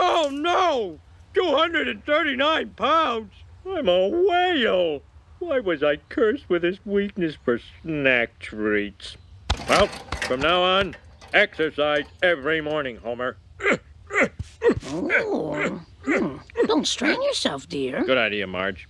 Oh no! 239 pounds! I'm a whale! Why was I cursed with this weakness for snack treats? Well, from now on, exercise every morning, Homer. Oh. Don't strain yourself, dear. Good idea, Marge.